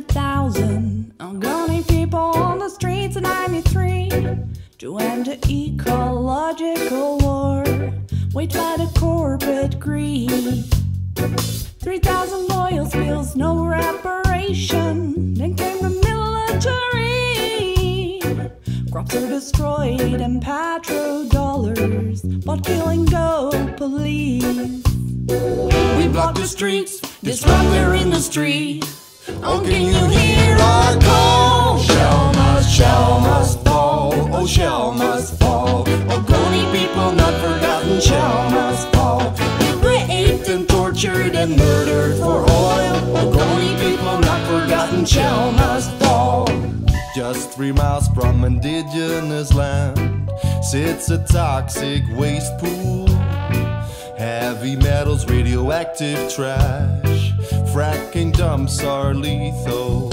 100,000 Ogoni people on the streets in '93 to end the ecological war, waged by the corporate greed. 3,000 loyal spills, no reparation. Then came the military. Crops are destroyed and petrodollars, but killing go police. We block the streets, disrupt their industry. Oh, can you hear our call? Shell must fall. Oh, Shell must fall. Ogoni people not forgotten. Shell must fall. We were raped and tortured and murdered for oil. Ogoni people not forgotten. Shell must fall. Just 3 miles from indigenous land sits a toxic waste pool. Heavy metals, radioactive trash, fracking dumps are lethal.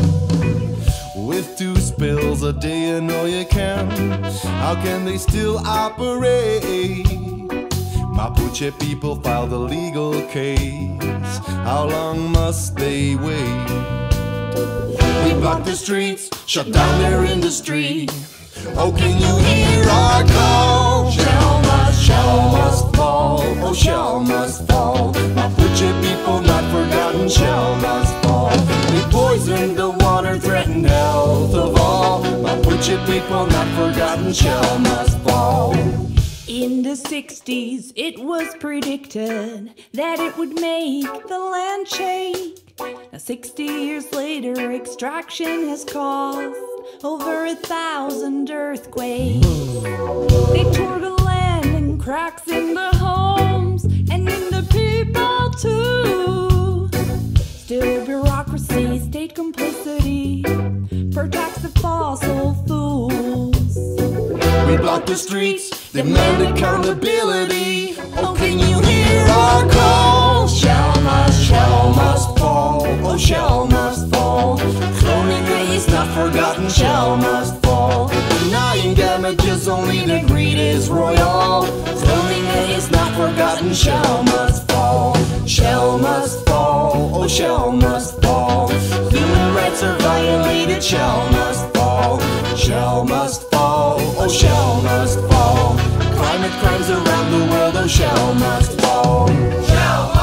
With 2 spills a day in oil can, how can they still operate? Mapuche people filed a legal case, how long must they wait? We block the streets, shut down their industry. Oh, can you hear our call? Shell must fall. Oh, Shell must fall. Mapuche people not forgotten. Shell must fall. We poisoned the water, threatened health of all. Mapuche people not forgotten. Shell must fall. In the 60s, it was predicted that it would make the land shake. Now 60 years later, extraction has caused over 1,000 earthquakes. They tore the land and cracks in the homes and in the people too. Still bureaucracy, state complicity, protects the fossil fools. We block the streets, demand accountability. Oh, can you hear our call? Shell must fall. Oh, Shell must fall. Groningen is not forgotten. Shell must fall. Denying damages, only the greed is royal. Groningen is not forgotten. Shell must fall. Shell must fall. Oh, Shell must fall. Human rights are violated. Shell must fall. Shell must fall. Oh, Shell must fall. Climate crimes around the world. Oh, Shell must fall. Shell.